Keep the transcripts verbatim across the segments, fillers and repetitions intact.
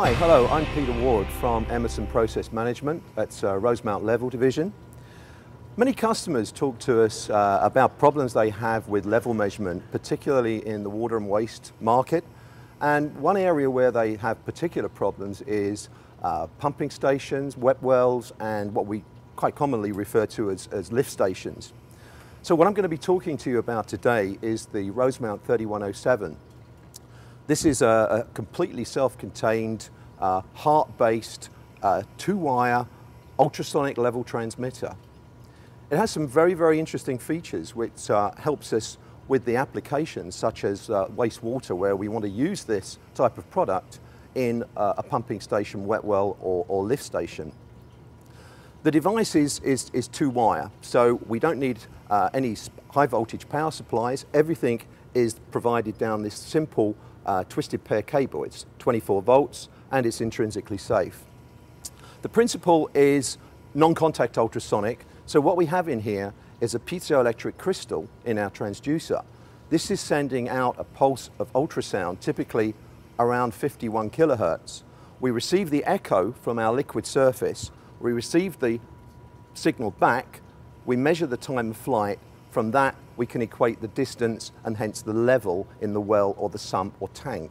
Hi, hello, I'm Peter Ward from Emerson Process Management. That's uh, Rosemount Level Division. Many customers talk to us uh, about problems they have with level measurement, particularly in the water and waste market. And one area where they have particular problems is uh, pumping stations, wet wells, and what we quite commonly refer to as, as lift stations. So what I'm going to be talking to you about today is the Rosemount thirty-one oh seven. This is a, a completely self-contained, uh, HART-based, uh, two-wire, ultrasonic level transmitter. It has some very, very interesting features which uh, helps us with the applications such as uh, wastewater, where we want to use this type of product in uh, a pumping station, wet well, or, or lift station. The device is, is, is two-wire, so we don't need uh, any high-voltage power supplies. Everything is provided down this simple Uh, twisted pair cable. It's twenty-four volts and it's intrinsically safe. The principle is non-contact ultrasonic, so what we have in here is a piezoelectric crystal in our transducer. This is sending out a pulse of ultrasound, typically around fifty-one kilohertz. We receive the echo from our liquid surface, we receive the signal back, we measure the time of flight. From that, we can equate the distance and hence the level in the well or the sump or tank.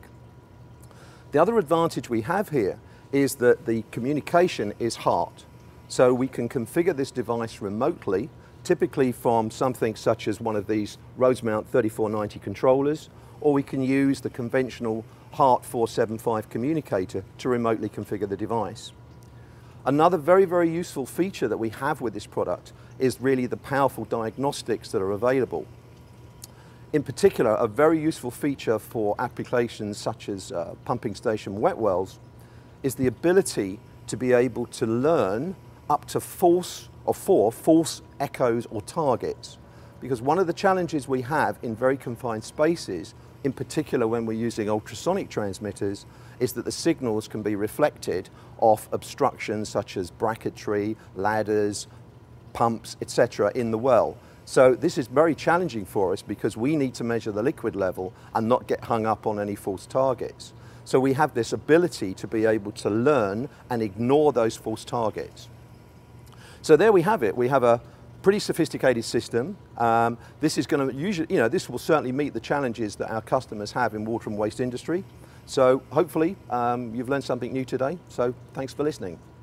The other advantage we have here is that the communication is HART. So we can configure this device remotely, typically from something such as one of these Rosemount thirty-four ninety controllers, or we can use the conventional HART four seventy-five communicator to remotely configure the device. Another very, very useful feature that we have with this product is really the powerful diagnostics that are available. In particular, a very useful feature for applications such as uh, pumping station wet wells is the ability to be able to learn up to false or four false echoes or targets. Because one of the challenges we have in very confined spaces, in particular when we're using ultrasonic transmitters, is that the signals can be reflected off obstructions such as bracketry, ladders, pumps, et cetera in the well. So this is very challenging for us because we need to measure the liquid level and not get hung up on any false targets. So we have this ability to be able to learn and ignore those false targets. So there we have it. We have a pretty sophisticated system. Um, this is going to usually, you know, this will certainly meet the challenges that our customers have in water and waste industry. So hopefully um, you've learned something new today. So thanks for listening.